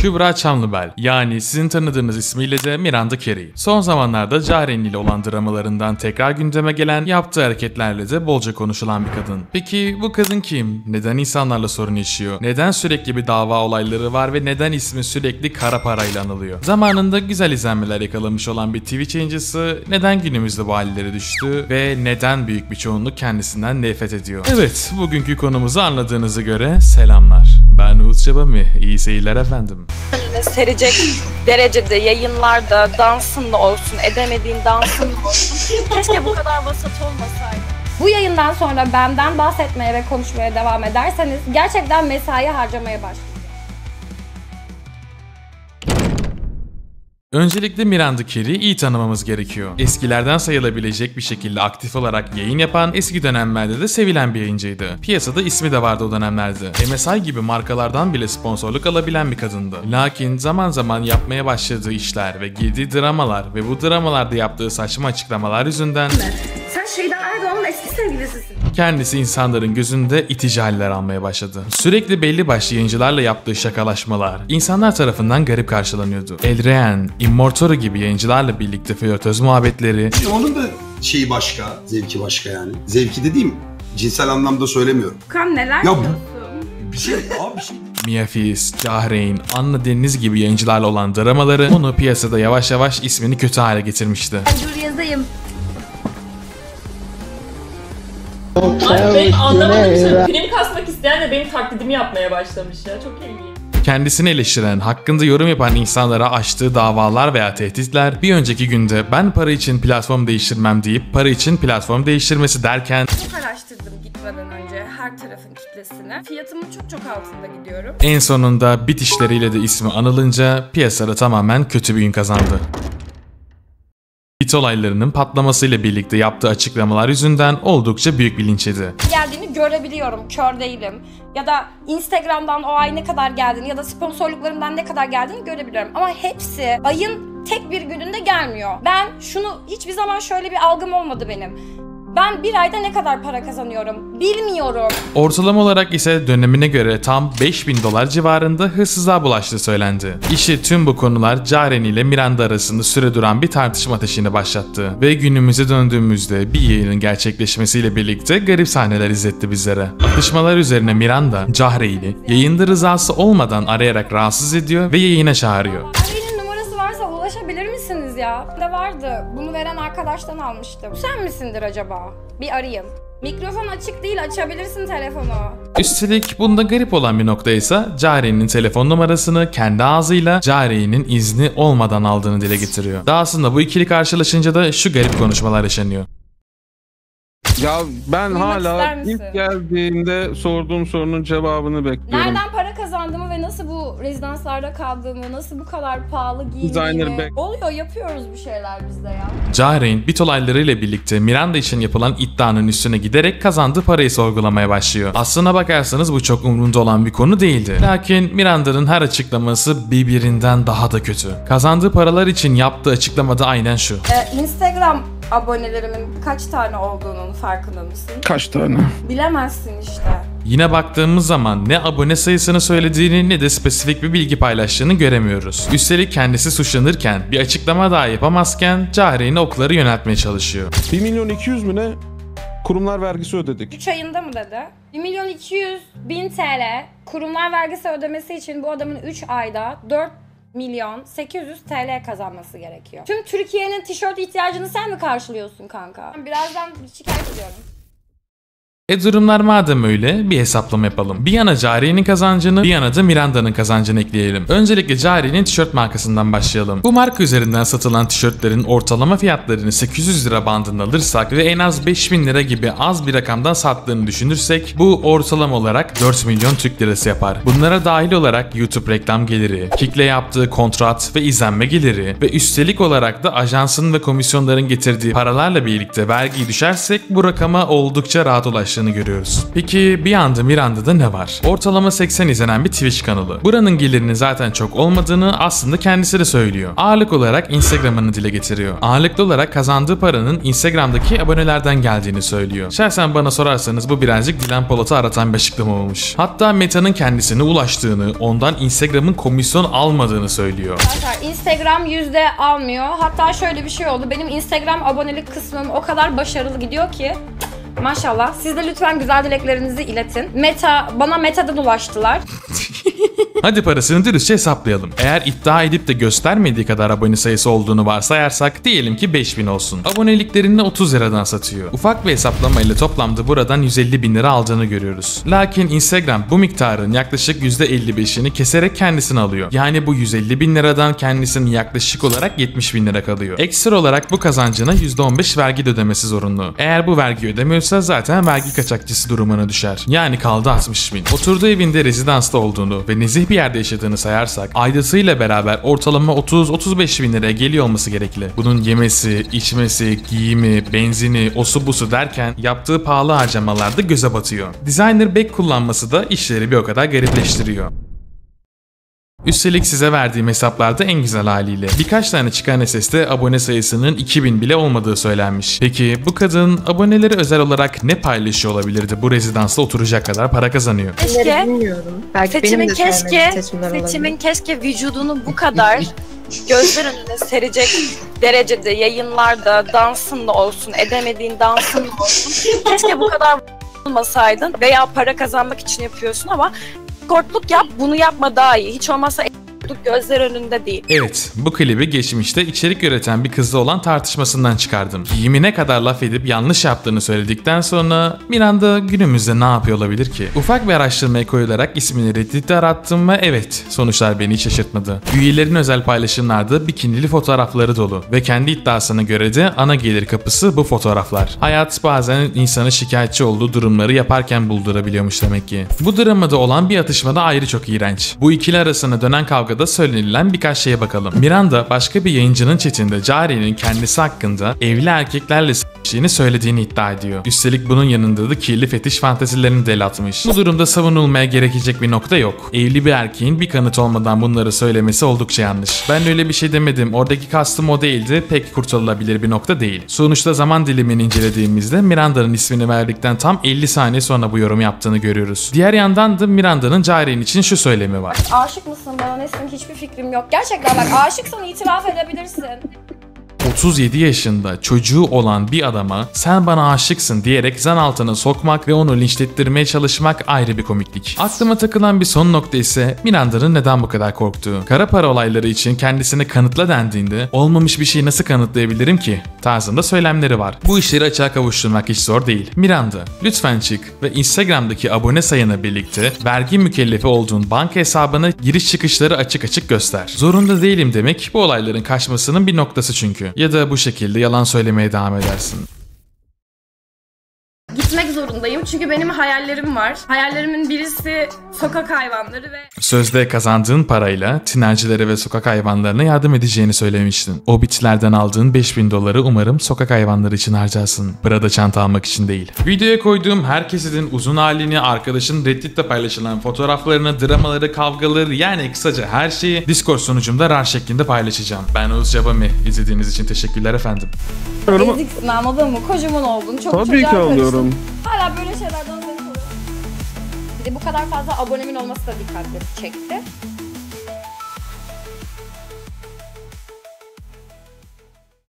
Kübra Çamlıbel, yani sizin tanıdığınız ismiyle de Miranda Kerry. Son zamanlarda Carenli ile olan dramalarından tekrar gündeme gelen, yaptığı hareketlerle de bolca konuşulan bir kadın. Peki bu kadın kim? Neden insanlarla sorun yaşıyor? Neden sürekli bir dava olayları var ve neden ismi sürekli kara parayla anılıyor? Zamanında güzel izlenmeler yakalamış olan bir Twitch yayıncısı neden günümüzde bu hallere düştü ve neden büyük bir çoğunluk kendisinden nefret ediyor? Evet, bugünkü konumuzu anladığınızı göre selamlar. Ben Uhud Jabami. İyi seyirler efendim. Serecek derecede yayınlarda dansın da olsun, edemediğin dansın da olsun. Keşke bu kadar vasat olmasaydı. Bu yayından sonra benden bahsetmeye ve konuşmaya devam ederseniz gerçekten mesai harcamaya başlayın. Öncelikle Miranda Kerry'i iyi tanımamız gerekiyor. Eskilerden sayılabilecek bir şekilde aktif olarak yayın yapan, eski dönemlerde de sevilen bir yayıncıydı. Piyasada ismi de vardı o dönemlerde. MSI gibi markalardan bile sponsorluk alabilen bir kadındı. Lakin zaman zaman yapmaya başladığı işler ve girdiği dramalar ve bu dramalarda yaptığı saçma açıklamalar yüzünden... Sen şeyden Erdoğan'ın eski sevgilisisin. Kendisi insanların gözünde itici haller almaya başladı. Sürekli belli başlı yayıncılarla yaptığı şakalaşmalar insanlar tarafından garip karşılanıyordu. Elraenn, Immortori gibi yayıncılarla birlikte flörtöz muhabbetleri... Onun da şeyi başka, zevki başka yani. Zevki dediğim cinsel anlamda söylemiyorum. Kan neler ya, bir şey abi bir şey. Miafitz, Cahreyn, Anna Deniz gibi yayıncılarla olan dramaları onu piyasada yavaş yavaş ismini kötü hale getirmişti. Dur yazayım. Abi ben anlamadım şimdi. Prim kasmak isteyen de benim taklidimi yapmaya başlamış ya. Çok ilginç. Kendisini eleştiren, hakkında yorum yapan insanlara açtığı davalar veya tehditler bir önceki günde ben para için platform değiştirmem deyip para için platform değiştirmesi derken... Çok araştırdım gitmeden önce her tarafın kitlesine. Fiyatımın çok altında gidiyorum. En sonunda bitişleriyle de ismi anılınca piyasada tamamen kötü bir gün kazandı. Bit olaylarının patlamasıyla birlikte yaptığı açıklamalar yüzünden oldukça büyük bir linç yedi. Geldiğini görebiliyorum, kör değilim. Ya da Instagram'dan o ay ne kadar geldiğini ya da sponsorluklarımdan ne kadar geldiğini görebiliyorum. Ama hepsi ayın tek bir gününde gelmiyor. Ben şunu hiçbir zaman şöyle bir algım olmadı benim. Ben bir ayda ne kadar para kazanıyorum bilmiyorum. Ortalama olarak ise dönemine göre tam $5000 civarında hırsızlığa bulaştığı söylendi. İşte tüm bu konular Carenli ile Miranda arasında süre duran bir tartışma ateşini başlattı. Ve günümüze döndüğümüzde bir yayının gerçekleşmesiyle birlikte garip sahneler izletti bizlere. Atışmalar üzerine Miranda, Carenli yayında rızası olmadan arayarak rahatsız ediyor ve yayına çağırıyor. Ulaşabilir misiniz ya? De vardı. Bunu veren arkadaştan almıştım. Sen misindir acaba? Bir arayayım. Mikrofon açık değil, açabilirsin telefonu. Üstelik bunda garip olan bir nokta ise Caren'in telefon numarasını kendi ağzıyla Caren'in izni olmadan aldığını dile getiriyor. Daha aslında bu ikili karşılaşınca da şu garip konuşmalar yaşanıyor. Ya ben hala ilk geldiğimde sorduğum sorunun cevabını bekliyorum. Nereden para kazandığımı ve nasıl bu rezidanslarda kaldığımı, nasıl bu kadar pahalı giyindiğimi... Oluyor, yapıyoruz bir şeyler bizde ya. Cahreyn, bit olaylarıyla birlikte Miranda için yapılan iddianın üstüne giderek kazandığı parayı sorgulamaya başlıyor. Aslına bakarsanız bu çok umurunda olan bir konu değildi. Lakin Miranda'nın her açıklaması birbirinden daha da kötü. Kazandığı paralar için yaptığı açıklamada aynen şu. Instagram abonelerimin kaç tane olduğunun farkında mısın? Kaç tane? Bilemezsin işte. Yine baktığımız zaman ne abone sayısını söylediğini ne de spesifik bir bilgi paylaştığını göremiyoruz. Üstelik kendisi suçlanırken, bir açıklama daha yapamazken Cahreyn'e okları yöneltmeye çalışıyor. 1.200.000 mü ne? Kurumlar vergisi ödedik. 3 ayında mı dedi? 1.200.000 TL kurumlar vergisi ödemesi için bu adamın 3 ayda 4.800.000 TL kazanması gerekiyor. Tüm Türkiye'nin tişört ihtiyacını sen mi karşılıyorsun kanka? Birazdan şikayet ediyorum. Durumlar madem öyle, bir hesaplama yapalım. Bir yana Cahreyn'in kazancını, bir yana da Miranda'nın kazancını ekleyelim. Öncelikle Cahreyn'in tişört markasından başlayalım. Bu marka üzerinden satılan tişörtlerin ortalama fiyatlarını 800 lira bandında alırsak ve en az 5000 lira gibi az bir rakamdan sattığını düşünürsek bu ortalama olarak 4 milyon Türk lirası yapar. Bunlara dahil olarak YouTube reklam geliri, Kick'le yaptığı kontrat ve izlenme geliri ve üstelik olarak da ajansın ve komisyonların getirdiği paralarla birlikte vergiyi düşersek bu rakama oldukça rahat ulaşır. ulaştığını görüyoruz. Peki bir anda Miranda'da ne var? Ortalama 80 izlenen bir Twitch kanalı. Buranın gelirinin zaten çok olmadığını aslında kendisi de söylüyor. Ağırlık olarak Instagram'ını dile getiriyor. Ağırlıklı olarak kazandığı paranın Instagram'daki abonelerden geldiğini söylüyor. Şahsen bana sorarsanız bu birazcık Dilen Polat'ı aratan bir açıklama olmuş. Hatta Meta'nın kendisine ulaştığını, ondan Instagram'ın komisyon almadığını söylüyor. Instagram yüzde almıyor. Hatta şöyle bir şey oldu. Benim Instagram abonelik kısmım o kadar başarılı gidiyor ki maşallah. Siz de lütfen güzel dileklerinizi iletin. Bana Meta'dan ulaştılar. Hadi parasını dürüstçe hesaplayalım. Eğer iddia edip de göstermediği kadar abone sayısı olduğunu varsayarsak diyelim ki 5000 olsun. Aboneliklerini 30 liradan satıyor. Ufak bir hesaplamayla toplamda buradan 150 bin lira aldığını görüyoruz. Lakin Instagram bu miktarın yaklaşık %55'ini keserek kendisini alıyor. Yani bu 150 bin liradan kendisinin yaklaşık olarak 70 bin lira kalıyor. Ekstra olarak bu kazancına %15 vergi de ödemesi zorunlu. Eğer bu vergi ödemiyorsa zaten vergi kaçakçısı durumuna düşer. Yani kaldı 60 bin. Oturduğu evinde rezidansta olduğunu ve nezih bir yerde yaşadığını sayarsak aydasıyla beraber ortalama 30-35 bin liraya geliyor olması gerekli. Bunun yemesi, içmesi, giyimi, benzini, osu busu derken yaptığı pahalı harcamalar da göze batıyor. Designer bag kullanması da işleri bir o kadar garipleştiriyor. Üstelik size verdiğim hesaplarda en güzel haliyle. Birkaç tane çıkan SS'de abone sayısının 2000 bile olmadığı söylenmiş. Peki bu kadın aboneleri özel olarak ne paylaşıyor olabilirdi bu rezidansta oturacak kadar para kazanıyor? Keşke, seçimin keşke vücudunu bu kadar gözler önüne serecek derecede yayınlarda dansında olsun, edemediğin dansında olsun. Keşke bu kadar olmasaydın veya para kazanmak için yapıyorsun ama kortluk yap, bunu yapma daha iyi. Hiç olmazsa gözler önünde değil. Evet, bu klibi geçmişte içerik üreten bir kızla olan tartışmasından çıkardım. Giyimine kadar laf edip yanlış yaptığını söyledikten sonra Miranda günümüzde ne yapıyor olabilir ki? Ufak bir araştırmaya koyularak ismini Reddit'te arattım ve evet, sonuçlar beni hiç şaşırtmadı. Üyelerin özel paylaşımlarda bikinili fotoğrafları dolu ve kendi iddiasına göre de ana gelir kapısı bu fotoğraflar. Hayat bazen insanı şikayetçi olduğu durumları yaparken buldurabiliyormuş demek ki. Bu dramada olan bir atışma da ayrı çok iğrenç. Bu ikili arasına dönen kavgada da söylenilen birkaç şeye bakalım. Miranda başka bir yayıncının chatinde Cahreyn'in kendisi hakkında evli erkeklerle s***liğini söylediğini iddia ediyor. Üstelik bunun yanında da kirli fetiş fantezilerini de el atmış. Bu durumda savunulmaya gerekecek bir nokta yok. Evli bir erkeğin bir kanıt olmadan bunları söylemesi oldukça yanlış. Ben öyle bir şey demedim, oradaki kastım o değildi, pek kurtarılabilir bir nokta değil. Sonuçta zaman dilimini incelediğimizde Miranda'nın ismini verdikten tam 50 saniye sonra bu yorum yaptığını görüyoruz. Diğer yandan da Miranda'nın Cahreyn için şu söylemi var. Aşık mısın bana nesin? Hiçbir fikrim yok. Gerçekten bak, aşıksın, itiraf edebilirsin. 37 yaşında çocuğu olan bir adama sen bana aşıksın diyerek zan altına sokmak ve onu linçlettirmeye çalışmak ayrı bir komiklik. Aklıma takılan bir son nokta ise Miranda'nın neden bu kadar korktuğu. Kara para olayları için kendisine kanıtla dendiğinde olmamış bir şeyi nasıl kanıtlayabilirim ki tarzında söylemleri var. Bu işleri açığa kavuşturmak hiç zor değil. Miranda, lütfen çık ve Instagram'daki abone sayına birlikte vergi mükellefi olduğun banka hesabına giriş çıkışları açık açık göster. Zorunda değilim demek bu olayların kaçmasının bir noktası çünkü. Ya da bu şekilde yalan söylemeye devam edersin. Gitmek zorundayım çünkü benim hayallerim var. Hayallerimin birisi sokak hayvanları ve... Sözde kazandığın parayla tinercilere ve sokak hayvanlarına yardım edeceğini söylemiştin. O bitlerden aldığın 5000 doları umarım sokak hayvanları için harcarsın. Prada çanta almak için değil. Videoya koyduğum her kesitinin uzun halini, arkadaşın Reddit'te paylaşılan fotoğraflarını, dramaları, kavgaları, yani kısaca her şeyi Discord sunucumda RAR şeklinde paylaşacağım. Ben Uhud Jabami. İzlediğiniz için teşekkürler efendim. Eziksin anladın mı? Kocaman oldun. Çok tabii ki alıyorum. Hala böyle şeylerden dolayı soruyorum. Bir de bu kadar fazla abonemin olması da dikkatimi çekti.